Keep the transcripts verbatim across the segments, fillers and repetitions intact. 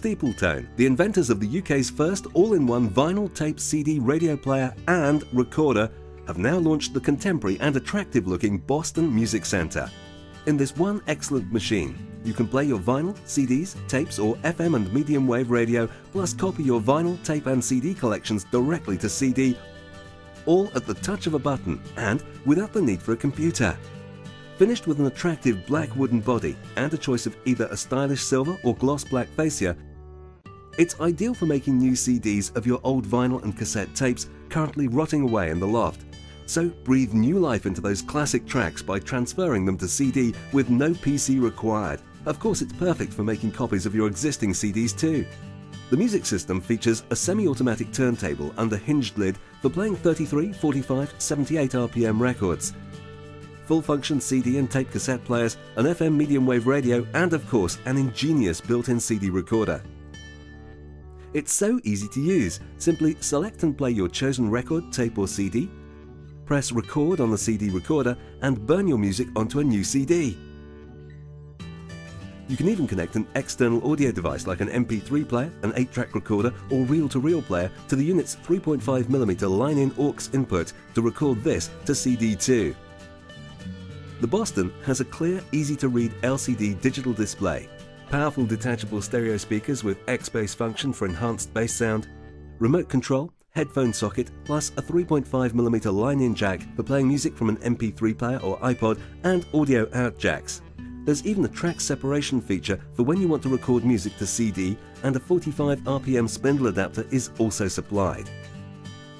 Steepletone, the inventors of the U K's first all-in-one vinyl, tape, C D, radio player and recorder, have now launched the contemporary and attractive-looking Boston Music Center. In this one excellent machine, you can play your vinyl, C Ds, tapes or F M and medium wave radio, plus copy your vinyl, tape and C D collections directly to C D, all at the touch of a button and without the need for a computer. Finished with an attractive black wooden body and a choice of either a stylish silver or gloss black fascia, it's ideal for making new C Ds of your old vinyl and cassette tapes currently rotting away in the loft. So breathe new life into those classic tracks by transferring them to C D with no P C required. Of course, it's perfect for making copies of your existing C Ds too. The music system features a semi-automatic turntable under hinged lid for playing thirty-three, forty-five, seventy-eight R P M records, full-function C D and tape cassette players, an F M medium wave radio and, of course, an ingenious built-in C D recorder. It's so easy to use. Simply select and play your chosen record, tape or C D, press record on the C D recorder and burn your music onto a new C D. You can even connect an external audio device like an M P three player, an eight track recorder or reel-to-reel player to the unit's three point five millimeter line-in aux input to record this to C D too. The Boston has a clear, easy-to-read L C D digital display, powerful detachable stereo speakers with X-Bass function for enhanced bass sound, remote control, headphone socket, plus a three point five millimeter line-in jack for playing music from an M P three player or iPod, and audio out jacks. There's even a track separation feature for when you want to record music to C D, and a forty-five R P M spindle adapter is also supplied.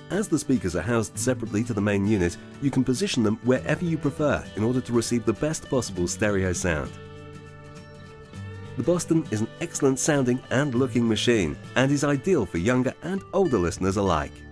As the speakers are housed separately to the main unit, you can position them wherever you prefer in order to receive the best possible stereo sound. The Boston is an excellent sounding and looking machine and is ideal for younger and older listeners alike.